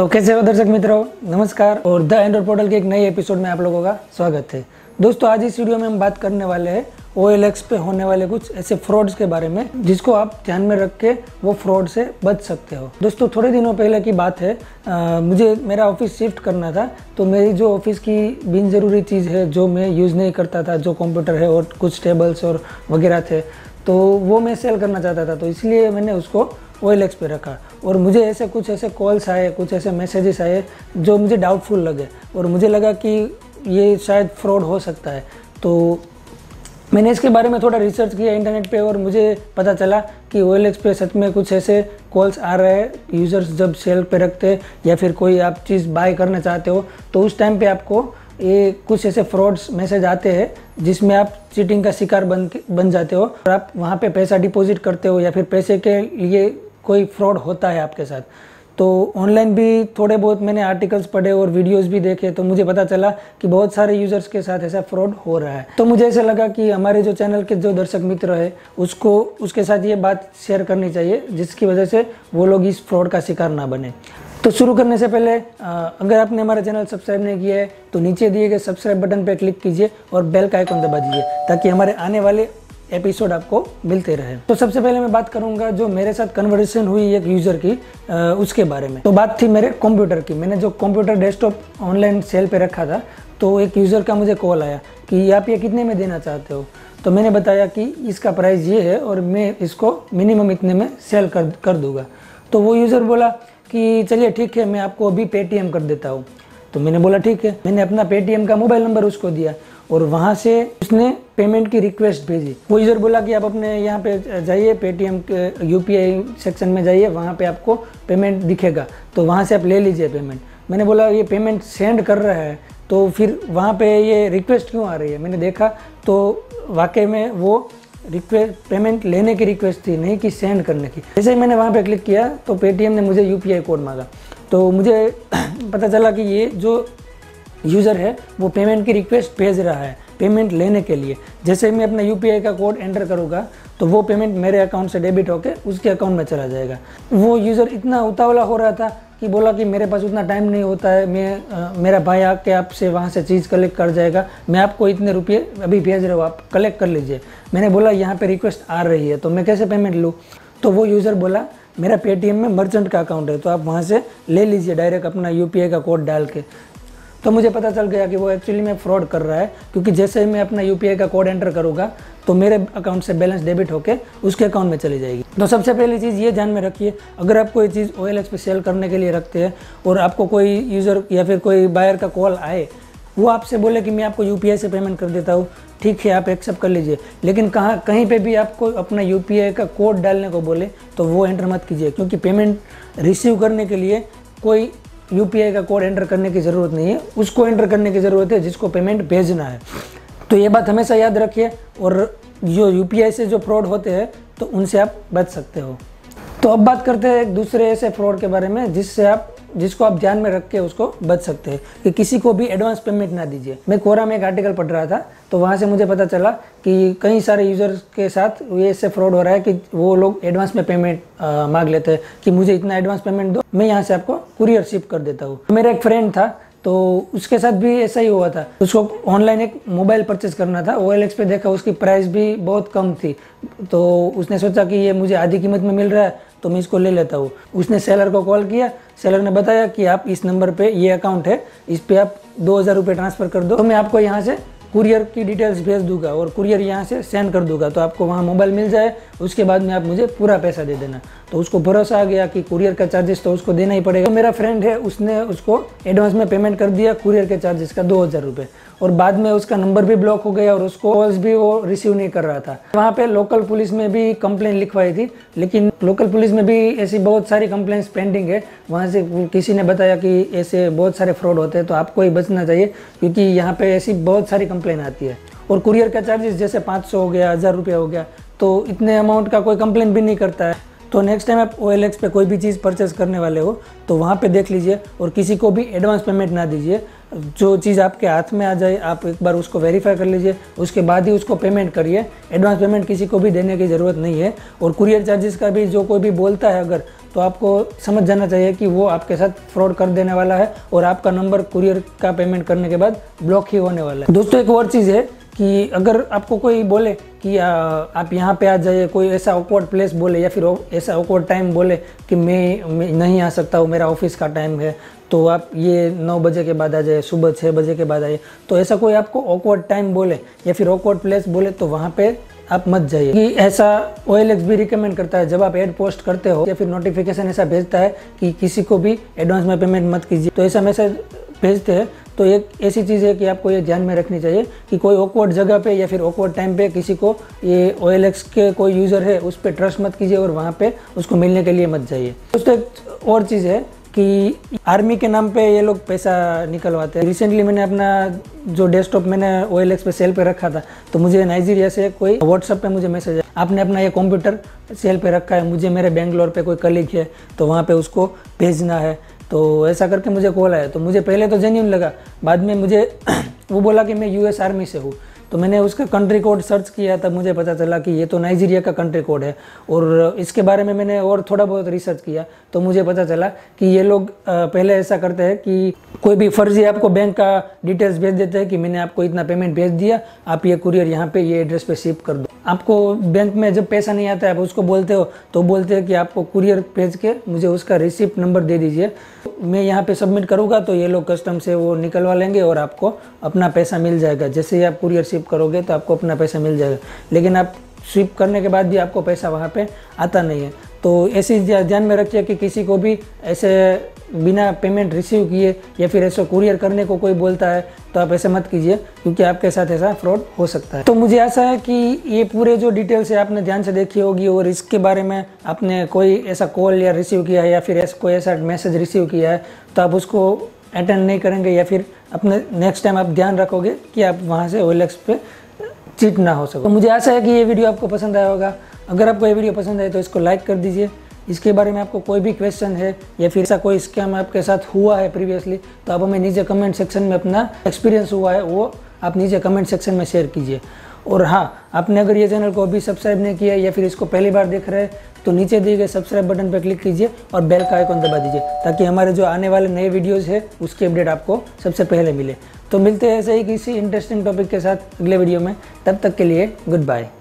तो कैसे हो दर्शक मित्रों, नमस्कार। और द एंड्रॉइड पोर्टल के एक नए एपिसोड में आप लोगों का स्वागत है। दोस्तों, आज इस वीडियो में हम बात करने वाले हैं OLX पे होने वाले कुछ ऐसे फ्रॉड्स के बारे में जिसको आप ध्यान में रख के वो फ्रॉड से बच सकते हो। दोस्तों, थोड़े दिनों पहले की बात है, मुझे मेरा ऑफिस शिफ्ट करना था, तो मेरी जो ऑफिस की बिन ज़रूरी चीज़ है जो मैं यूज़ नहीं करता था, जो कंप्यूटर है और कुछ टेबल्स और वगैरह थे, तो वो मैं सेल करना चाहता था, तो इसलिए मैंने उसको OLX पे रखा। और मुझे ऐसे कुछ ऐसे कॉल्स आए, कुछ ऐसे मैसेजेस आए जो मुझे डाउटफुल लगे और मुझे लगा कि ये शायद फ्रॉड हो सकता है। तो मैंने इसके बारे में थोड़ा रिसर्च किया इंटरनेट पे और मुझे पता चला कि OLX पे सच में कुछ ऐसे कॉल्स आ रहे हैं। यूज़र्स जब सेल पे रखते हैं या फिर कोई आप चीज़ बाय करना चाहते हो तो उस टाइम पे आपको ये कुछ ऐसे फ्रॉड्स मैसेज आते हैं जिसमें आप चीटिंग का शिकार बन जाते हो और आप वहाँ पे पैसा डिपॉजिट करते हो या फिर पैसे के लिए कोई फ्रॉड होता है आपके साथ। तो ऑनलाइन भी थोड़े बहुत मैंने आर्टिकल्स पढ़े और वीडियोस भी देखे, तो मुझे पता चला कि बहुत सारे यूज़र्स के साथ ऐसा फ्रॉड हो रहा है। तो मुझे ऐसा लगा कि हमारे जो चैनल के जो दर्शक मित्र है उसको उसके साथ ये बात शेयर करनी चाहिए जिसकी वजह से वो लोग इस फ्रॉड का शिकार ना बने। तो शुरू करने से पहले अगर आपने हमारा चैनल सब्सक्राइब नहीं किया है तो नीचे दिए गए सब्सक्राइब बटन पर क्लिक कीजिए और बेल का आइकन दबा दीजिए ताकि हमारे आने वाले एपिसोड आपको मिलते रहे। तो सबसे पहले मैं बात करूंगा जो मेरे साथ कन्वर्सेशन हुई एक यूज़र की उसके बारे में। तो बात थी मेरे कंप्यूटर की। मैंने जो कंप्यूटर डेस्कटॉप ऑनलाइन सेल पे रखा था तो एक यूज़र का मुझे कॉल आया कि आप ये कितने में देना चाहते हो। तो मैंने बताया कि इसका प्राइस ये है और मैं इसको मिनिमम इतने में सेल कर दूँगा। तो वो यूज़र बोला कि चलिए ठीक है, मैं आपको अभी Paytm कर देता हूँ। तो मैंने बोला ठीक है। मैंने अपना Paytm का मोबाइल नंबर उसको दिया और वहाँ से उसने पेमेंट की रिक्वेस्ट भेजी। वो यूज़र बोला कि आप अपने यहाँ पे जाइए, Paytm के UPI सेक्शन में जाइए, वहाँ पे आपको पेमेंट दिखेगा, तो वहाँ से आप ले लीजिए पेमेंट। मैंने बोला ये पेमेंट सेंड कर रहा है तो फिर वहाँ पे ये रिक्वेस्ट क्यों आ रही है। मैंने देखा तो वाकई में वो रिक्वेस्ट पेमेंट लेने की रिक्वेस्ट थी, नहीं कि सेंड करने की। जैसे ही मैंने वहाँ पर क्लिक किया तो Paytm ने मुझे UPI कोड मांगा, तो मुझे पता चला कि ये जो यूज़र है वो पेमेंट की रिक्वेस्ट भेज रहा है पेमेंट लेने के लिए। जैसे ही मैं अपना UPI का कोड एंटर करूँगा तो वो पेमेंट मेरे अकाउंट से डेबिट होकर उसके अकाउंट में चला जाएगा। वो यूज़र इतना उतावला हो रहा था कि बोला कि मेरे पास उतना टाइम नहीं होता है, मेरा भाई आके आपसे वहाँ से चीज़ कलेक्ट कर जाएगा, मैं आपको इतने रुपये अभी भेज रहा हूँ, आप कलेक्ट कर लीजिए। मैंने बोला यहाँ पर रिक्वेस्ट आ रही है तो मैं कैसे पेमेंट लूँ। तो वो यूज़र बोला मेरा Paytm में मर्चेंट का अकाउंट है तो आप वहाँ से ले लीजिए डायरेक्ट अपना UPI का कोड डाल के। तो मुझे पता चल गया कि वो एक्चुअली में फ्रॉड कर रहा है, क्योंकि जैसे ही मैं अपना UPI का कोड एंटर करूँगा तो मेरे अकाउंट से बैलेंस डेबिट होकर उसके अकाउंट में चली जाएगी। तो सबसे पहली चीज़ ये ध्यान में रखिए, अगर आप कोई चीज़ OLX पे सेल करने के लिए रखते हैं और आपको कोई यूज़र या फिर कोई बायर का कॉल आए, वो आपसे बोले कि मैं आपको UPI से पेमेंट कर देता हूँ, ठीक है आप एक्सेप्ट कर लीजिए, लेकिन कहीं पे भी आपको अपना UPI का कोड डालने को बोले तो वो एंटर मत कीजिए, क्योंकि पेमेंट रिसीव करने के लिए कोई UPI का कोड एंटर करने की ज़रूरत नहीं है, उसको एंटर करने की ज़रूरत है जिसको पेमेंट भेजना है। तो ये बात हमेशा याद रखिए और जो UPI से जो फ्रॉड होते हैं तो उनसे आप बच सकते हो। तो अब बात करते हैं एक दूसरे ऐसे फ्रॉड के बारे में जिसको आप ध्यान में रख के उसको बच सकते हैं कि किसी को भी एडवांस पेमेंट ना दीजिए। मैं कोरा में एक आर्टिकल पढ़ रहा था तो वहाँ से मुझे पता चला कि कई सारे यूज़र्स के साथ ये ऐसे फ्रॉड हो रहा है कि वो लोग एडवांस में पेमेंट मांग लेते हैं कि मुझे इतना एडवांस पेमेंट दो, मैं यहाँ से आपको कुरियर शिप कर देता हूँ। मेरा एक फ्रेंड था तो उसके साथ भी ऐसा ही हुआ था। उसको ऑनलाइन एक मोबाइल परचेज़ करना था, OLX पे देखा उसकी प्राइस भी बहुत कम थी, तो उसने सोचा कि ये मुझे आधी कीमत में मिल रहा है तो मैं इसको ले लेता हूँ। उसने सेलर को कॉल किया, सेलर ने बताया कि आप इस नंबर पे ये अकाउंट है, इस पे आप 2000 रुपये ट्रांसफ़र कर दो तो मैं आपको यहाँ से कुरियर की डिटेल्स भेज दूंगा और कुरियर यहाँ से सेंड कर दूंगा, तो आपको वहाँ मोबाइल मिल जाए, उसके बाद में आप मुझे पूरा पैसा दे देना। तो उसको भरोसा आ गया कि कुरियर का चार्जेस तो उसको देना ही पड़ेगा। तो मेरा फ्रेंड है, उसने उसको एडवांस में पेमेंट कर दिया कुरियर के चार्जेस का 2000 रुपये, और बाद में उसका नंबर भी ब्लॉक हो गया और उसको कॉल्स भी वो रिसीव नहीं कर रहा था। वहाँ पर लोकल पुलिस में भी कंप्लेन लिखवाई थी, लेकिन लोकल पुलिस में भी ऐसी बहुत सारी कंप्लेंट्स पेंडिंग है। वहाँ से किसी ने बताया कि ऐसे बहुत सारे फ्रॉड होते हैं तो आपको ही बचना चाहिए, क्योंकि यहाँ पर ऐसी बहुत सारी कंप्लेन आती है। और कुरियर का चार्जेस जैसे 500 हो गया, 1000 रुपया हो गया, तो इतने अमाउंट का कोई कंप्लेन भी नहीं करता है। तो नेक्स्ट टाइम आप OLX पे कोई भी चीज़ परचेस करने वाले हो तो वहाँ पे देख लीजिए और किसी को भी एडवांस पेमेंट ना दीजिए। जो चीज़ आपके हाथ में आ जाए आप एक बार उसको वेरीफाई कर लीजिए, उसके बाद ही उसको पेमेंट करिए। एडवांस पेमेंट किसी को भी देने की ज़रूरत नहीं है। और कुरियर चार्जेस का भी जो कोई भी बोलता है अगर, तो आपको समझ जाना चाहिए कि वो आपके साथ फ्रॉड कर देने वाला है और आपका नंबर कुरियर का पेमेंट करने के बाद ब्लॉक ही होने वाला है। दोस्तों एक और चीज़ है कि अगर आपको कोई बोले कि आप यहाँ पे आ जाइए, कोई ऐसा ऑकवर्ड प्लेस बोले या फिर ऐसा ऑकवर्ड टाइम बोले कि मैं नहीं आ सकता हूँ, मेरा ऑफिस का टाइम है, तो आप ये 9 बजे के बाद आ जाइए, सुबह 6 बजे के बाद आइए, तो ऐसा कोई आपको ऑकवर्ड टाइम बोले या फिर ऑकवर्ड प्लेस बोले तो वहाँ पे आप मत जाइए। कि ऐसा OLX भी रिकमेंड करता है, जब आप एड पोस्ट करते हो या फिर नोटिफिकेशन ऐसा भेजता है कि किसी को भी एडवांस में पेमेंट मत कीजिए, तो ऐसा मैसेज भेजते हैं। तो एक ऐसी चीज़ है कि आपको ये ध्यान में रखनी चाहिए कि कोई ऑकवर्ड जगह पे या फिर ऑकवर्ड टाइम पे किसी को, ये OLX के कोई यूज़र है उस पर ट्रस्ट मत कीजिए और वहाँ पे उसको मिलने के लिए मत जाइए। दोस्तों एक और चीज़ है कि आर्मी के नाम पे ये लोग पैसा निकलवाते हैं। रिसेंटली मैंने अपना जो डेस्कटॉप मैंने OLX पे सेल पे रखा था, तो मुझे नाइजीरिया से कोई व्हाट्सअप पे मुझे मैसेज आया, आपने अपना ये कंप्यूटर सेल पे रखा है, मुझे मेरे बेंगलोर पे कोई कलीग है तो वहाँ पे उसको भेजना है, तो ऐसा करके मुझे कॉल आया। तो मुझे पहले तो जेन्युइन लगा, बाद में मुझे वो बोला कि मैं US आर्मी से हूँ, तो मैंने उसका कंट्री कोड सर्च किया तब मुझे पता चला कि ये तो नाइजीरिया का कंट्री कोड है। और इसके बारे में मैंने और थोड़ा बहुत रिसर्च किया तो मुझे पता चला कि ये लोग पहले ऐसा करते हैं कि कोई भी फर्जी आपको बैंक का डिटेल्स भेज देते हैं कि मैंने आपको इतना पेमेंट भेज दिया, आप ये कुरियर यहाँ पे ये एड्रेस पे शिप कर दो। आपको बैंक में जब पैसा नहीं आता है आप उसको बोलते हो तो बोलते हैं कि आपको कुरियर भेज के मुझे उसका रिसिप्ट नंबर दे दीजिए, मैं यहाँ पे सबमिट करूँगा तो ये लोग कस्टम से वो निकलवा लेंगे और आपको अपना पैसा मिल जाएगा। जैसे ही आप कुरियर शिप करोगे तो आपको अपना पैसा मिल जाएगा, लेकिन आप शिप करने के बाद भी आपको पैसा वहाँ पे आता नहीं है। तो ऐसी ध्यान में रखिए कि किसी को भी ऐसे बिना पेमेंट रिसीव किए या फिर ऐसा कुरियर करने को कोई बोलता है तो आप ऐसे मत कीजिए, क्योंकि आपके साथ ऐसा फ्रॉड हो सकता है। तो मुझे आशा है कि ये पूरे जो डिटेल्स है आपने ध्यान से देखी होगी और इसके बारे में आपने कोई ऐसा कॉल या रिसीव किया है या फिर कोई ऐसा मैसेज रिसीव किया है तो आप उसको अटेंड नहीं करेंगे या फिर अपने नेक्स्ट टाइम आप ध्यान रखोगे कि आप वहाँ से OLX पे चीट ना हो सको। तो मुझे आशा है कि ये वीडियो आपको पसंद आया होगा। अगर आपको ये वीडियो पसंद आए तो इसको लाइक कर दीजिए। इसके बारे में आपको कोई भी क्वेश्चन है या फिर ऐसा कोई स्कैम आपके साथ हुआ है प्रीवियसली तो आप हमें नीचे कमेंट सेक्शन में अपना एक्सपीरियंस हुआ है वो आप नीचे कमेंट सेक्शन में शेयर कीजिए। और हाँ, आपने अगर ये चैनल को अभी सब्सक्राइब नहीं किया है या फिर इसको पहली बार देख रहे हैं तो नीचे दिए गए सब्सक्राइब बटन पर क्लिक कीजिए और बेल का आइकॉन दबा दीजिए ताकि हमारे जो आने वाले नए वीडियोज़ है उसकी अपडेट आपको सबसे पहले मिले। तो मिलते हैं ऐसे ही किसी इंटरेस्टिंग टॉपिक के साथ अगले वीडियो में, तब तक के लिए गुड बाय।